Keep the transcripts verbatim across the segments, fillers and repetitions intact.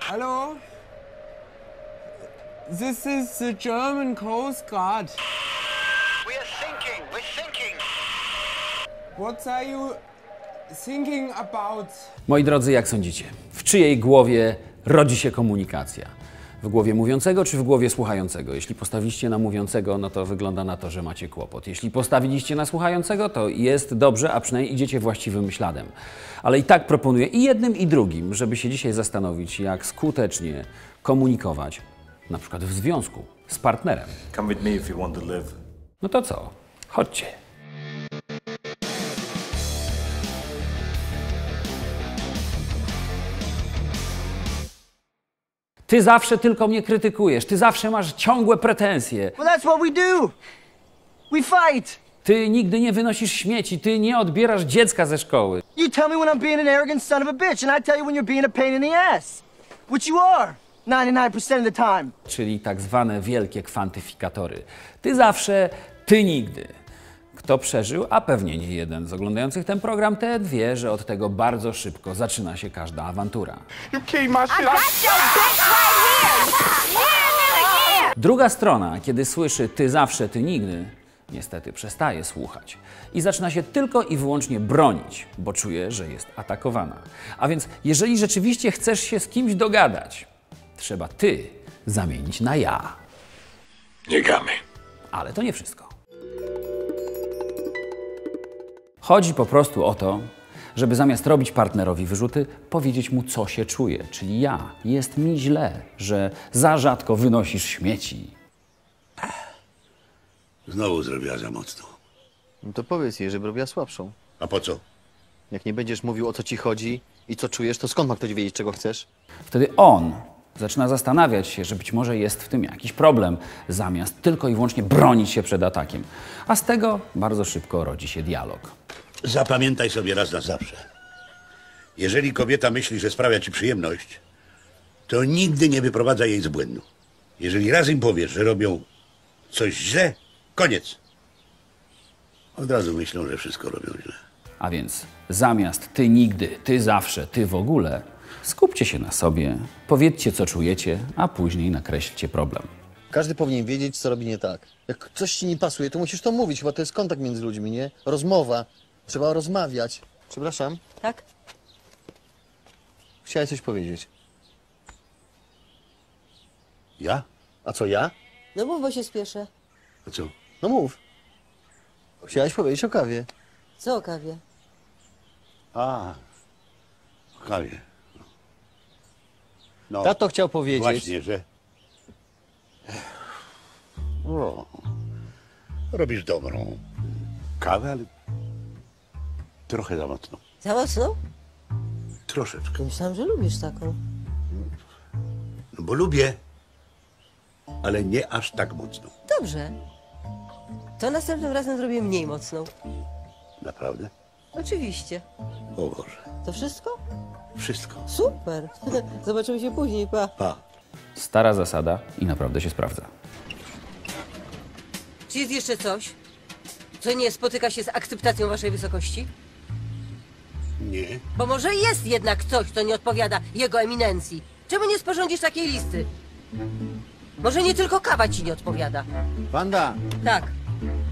Hello? This is the German Coast Guard. We are thinking, we're thinking. What are you thinking about? Moi drodzy, jak sądzicie, w czyjej głowie rodzi się komunikacja? W głowie mówiącego czy w głowie słuchającego? Jeśli postawiliście na mówiącego, no to wygląda na to, że macie kłopot. Jeśli postawiliście na słuchającego, to jest dobrze, a przynajmniej idziecie właściwym śladem. Ale i tak proponuję i jednym, i drugim, żeby się dzisiaj zastanowić, jak skutecznie komunikować, na przykład w związku z partnerem. Come with me if you want to live. No to co? Chodźcie. Ty zawsze tylko mnie krytykujesz. Ty zawsze masz ciągłe pretensje. Well, that's what we do. We fight. Ty nigdy nie wynosisz śmieci. Ty nie odbierasz dziecka ze szkoły. You tell me when I'm being an arrogant son of a bitch, and I tell you when you're being a pain in the ass. Which you are. ninety-nine percent of the time. Czyli tak zwane wielkie kwantyfikatory. Ty zawsze, ty nigdy. Kto przeżył, a pewnie nie jeden z oglądających ten program, ten wie, że od tego bardzo szybko zaczyna się każda awantura. Druga strona, kiedy słyszy ty zawsze, ty nigdy, niestety przestaje słuchać i zaczyna się tylko i wyłącznie bronić, bo czuje, że jest atakowana. A więc jeżeli rzeczywiście chcesz się z kimś dogadać, trzeba ty zamienić na ja. Nie gamy. Ale to nie wszystko. Chodzi po prostu o to, żeby zamiast robić partnerowi wyrzuty, powiedzieć mu, co się czuje. Czyli ja. Jest mi źle, że za rzadko wynosisz śmieci. Znowu zrobiła za mocno. No to powiedz jej, żeby robiła słabszą. A po co? Jak nie będziesz mówił, o co ci chodzi i co czujesz, to skąd ma ktoś wiedzieć, czego chcesz? Wtedy on zaczyna zastanawiać się, że być może jest w tym jakiś problem, zamiast tylko i wyłącznie bronić się przed atakiem. A z tego bardzo szybko rodzi się dialog. Zapamiętaj sobie raz na zawsze. Jeżeli kobieta myśli, że sprawia ci przyjemność, to nigdy nie wyprowadza jej z błędu. Jeżeli raz im powiesz, że robią coś źle, koniec. Od razu myślą, że wszystko robią źle. A więc zamiast ty nigdy, ty zawsze, ty w ogóle, skupcie się na sobie, powiedzcie, co czujecie, a później nakreślcie problem. Każdy powinien wiedzieć, co robi nie tak. Jak coś ci nie pasuje, to musisz to mówić, bo to jest kontakt między ludźmi, nie? Rozmowa. Trzeba rozmawiać. Przepraszam. Tak? Chciałeś coś powiedzieć. Ja? A co, ja? No mów, bo się spieszę. A co? No mów. Chciałeś powiedzieć o kawie. Co o kawie? A, o kawie. No, tato chciał powiedzieć. Właśnie, że... O, robisz dobrą kawę, ale trochę za mocno. Za mocno? Troszeczkę. Myślałem, że lubisz taką. No bo lubię, ale nie aż tak mocno. Dobrze. To następnym razem zrobię mniej mocną. Naprawdę? Oczywiście. O Boże. To wszystko? Wszystko. Super. Zobaczymy się później, pa. Pa. Stara zasada i naprawdę się sprawdza. Czy jest jeszcze coś, co nie spotyka się z akceptacją waszej wysokości? Nie. Bo może jest jednak coś, co nie odpowiada jego eminencji. Czemu nie sporządzisz takiej listy? Może nie tylko kawa ci nie odpowiada. Wanda. Tak.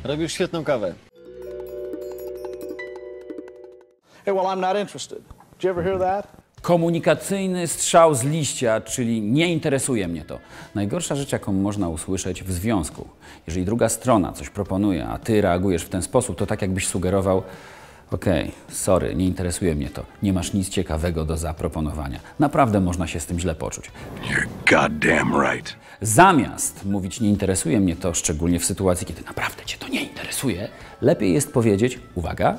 Robisz świetną kawę. Hey, well, I'm not interested. Did you ever hear that? Komunikacyjny strzał z liścia, czyli nie interesuje mnie to. Najgorsza rzecz, jaką można usłyszeć w związku. Jeżeli druga strona coś proponuje, a ty reagujesz w ten sposób, to tak jakbyś sugerował, okej, okay, sorry, nie interesuje mnie to. Nie masz nic ciekawego do zaproponowania. Naprawdę można się z tym źle poczuć. You're goddamn right. Zamiast mówić nie interesuje mnie to, szczególnie w sytuacji, kiedy naprawdę cię to nie interesuje, lepiej jest powiedzieć, uwaga,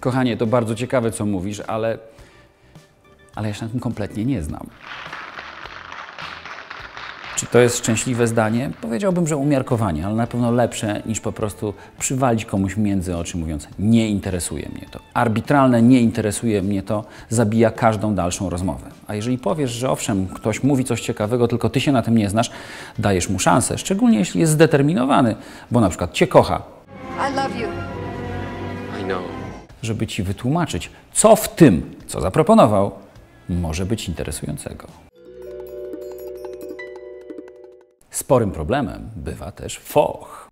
kochanie, to bardzo ciekawe, co mówisz, ale... ale ja się na tym kompletnie nie znam. Czy to jest szczęśliwe zdanie? Powiedziałbym, że umiarkowanie, ale na pewno lepsze niż po prostu przywalić komuś między oczy, mówiąc nie interesuje mnie to. Arbitralne nie interesuje mnie to zabija każdą dalszą rozmowę. A jeżeli powiesz, że owszem, ktoś mówi coś ciekawego, tylko ty się na tym nie znasz, dajesz mu szansę, szczególnie jeśli jest zdeterminowany, bo na przykład cię kocha. I love you. I know. Żeby ci wytłumaczyć, co w tym, co zaproponował, może być interesującego. Sporym problemem bywa też foch.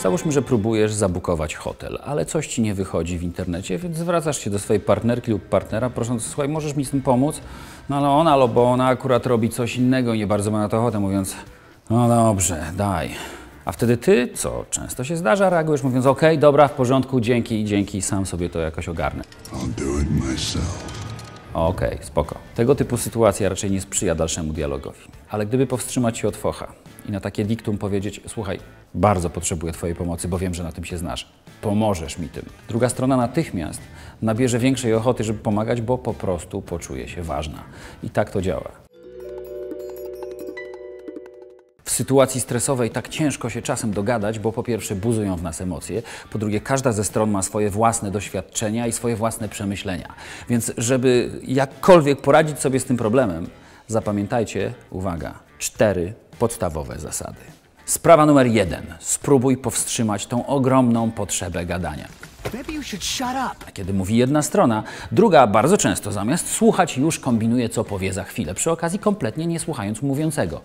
Załóżmy, że próbujesz zabukować hotel, ale coś ci nie wychodzi w internecie, więc zwracasz się do swojej partnerki lub partnera, prosząc, słuchaj, możesz mi z tym pomóc? No ale ona, albo ona akurat robi coś innego i nie bardzo ma na to ochotę, mówiąc, no dobrze, daj. A wtedy ty, co często się zdarza, reagujesz mówiąc, okej, okay, dobra, w porządku, dzięki, dzięki, sam sobie to jakoś ogarnę. Okej, okay, spoko. Tego typu sytuacja raczej nie sprzyja dalszemu dialogowi. Ale gdyby powstrzymać się od focha i na takie diktum powiedzieć, słuchaj, bardzo potrzebuję twojej pomocy, bo wiem, że na tym się znasz. Pomożesz mi tym. Druga strona natychmiast nabierze większej ochoty, żeby pomagać, bo po prostu poczuje się ważna. I tak to działa. W sytuacji stresowej tak ciężko się czasem dogadać, bo po pierwsze buzują w nas emocje, po drugie każda ze stron ma swoje własne doświadczenia i swoje własne przemyślenia. Więc żeby jakkolwiek poradzić sobie z tym problemem, zapamiętajcie, uwaga, cztery podstawowe zasady. Sprawa numer jeden. Spróbuj powstrzymać tą ogromną potrzebę gadania. Kiedy mówi jedna strona, druga bardzo często zamiast słuchać już kombinuje, co powie za chwilę, przy okazji kompletnie nie słuchając mówiącego.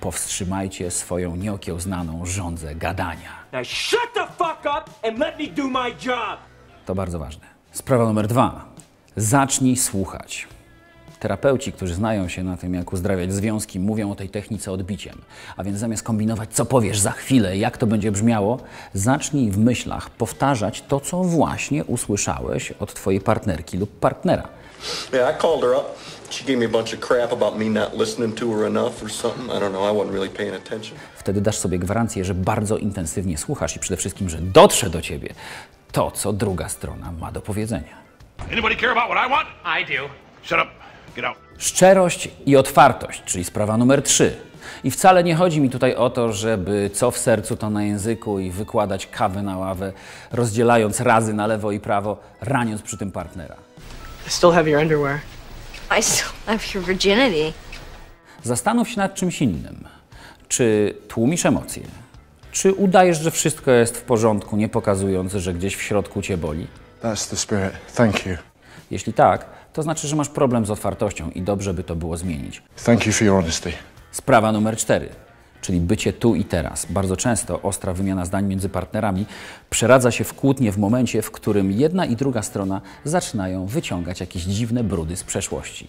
Powstrzymajcie swoją nieokiełznaną żądzę gadania. To bardzo ważne. Sprawa numer dwa. Zacznij słuchać. Terapeuci, którzy znają się na tym, jak uzdrawiać związki, mówią o tej technice odbiciem. A więc zamiast kombinować, co powiesz za chwilę, jak to będzie brzmiało, zacznij w myślach powtarzać to, co właśnie usłyszałeś od twojej partnerki lub partnera. Yeah, I called her up. She gave me a bunch of crap about me not listening to her enough or something. I don't know, I wasn't really paying attention. Wtedy dasz sobie gwarancję, że bardzo intensywnie słuchasz i przede wszystkim, że dotrze do ciebie to, co druga strona ma do powiedzenia. Anybody care about what I want? I do. Shut up. Szczerość i otwartość, czyli sprawa numer trzy. I wcale nie chodzi mi tutaj o to, żeby co w sercu, to na języku i wykładać kawę na ławę, rozdzielając razy na lewo i prawo, raniąc przy tym partnera. I still have your underwear. I still have your virginity. Zastanów się nad czymś innym. Czy tłumisz emocje? Czy udajesz, że wszystko jest w porządku, nie pokazując, że gdzieś w środku cię boli? That's the spirit. Thank you. Jeśli tak, to znaczy, że masz problem z otwartością i dobrze by to było zmienić. Thank you for your honesty. Sprawa numer cztery, czyli bycie tu i teraz. Bardzo często ostra wymiana zdań między partnerami przeradza się w kłótnie w momencie, w którym jedna i druga strona zaczynają wyciągać jakieś dziwne brudy z przeszłości.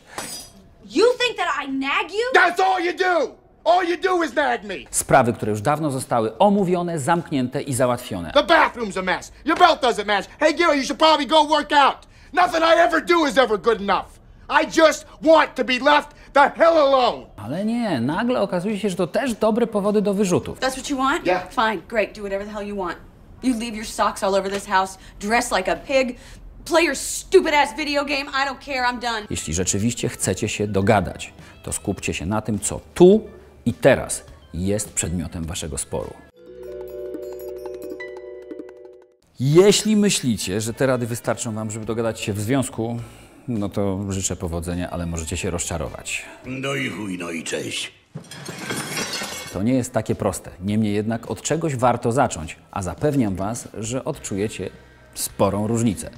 You think that I nag you? That's all you do! All you do is nag me. Sprawy, które już dawno zostały omówione, zamknięte i załatwione. The bathroom's a mess. Your belt doesn't match. Hey Gary, you should probably go work out. Nothing I ever do is ever good enough. I just want to be left the hell alone. Ale nie, nagle okazuje się, że to też dobre powody do wyrzutów. That's what you want? Yeah. Fine, great. Do whatever the hell you want. You leave your socks all over this house, dress like a pig, play your stupid ass video game. I don't care. I'm done. Jeśli rzeczywiście chcecie się dogadać, to skupcie się na tym, co tu i teraz jest przedmiotem waszego sporu. Jeśli myślicie, że te rady wystarczą wam, żeby dogadać się w związku, no to życzę powodzenia, ale możecie się rozczarować. No i chuj, no i cześć. To nie jest takie proste. Niemniej jednak od czegoś warto zacząć, a zapewniam was, że odczujecie sporą różnicę.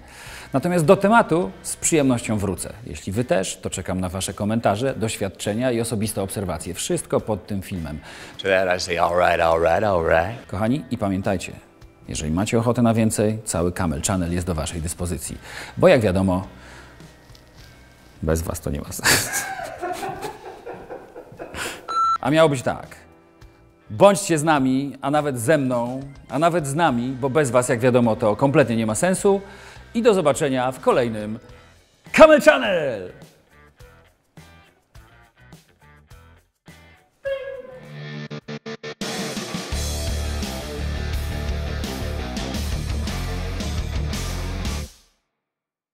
Natomiast do tematu z przyjemnością wrócę. Jeśli wy też, to czekam na wasze komentarze, doświadczenia i osobiste obserwacje. Wszystko pod tym filmem. Kochani, i pamiętajcie, jeżeli macie ochotę na więcej, cały Kammel Channel jest do waszej dyspozycji. Bo jak wiadomo, bez was to nie was. A miało być tak. Bądźcie z nami, a nawet ze mną, a nawet z nami, bo bez was, jak wiadomo, to kompletnie nie ma sensu. I do zobaczenia w kolejnym Kammel Channel!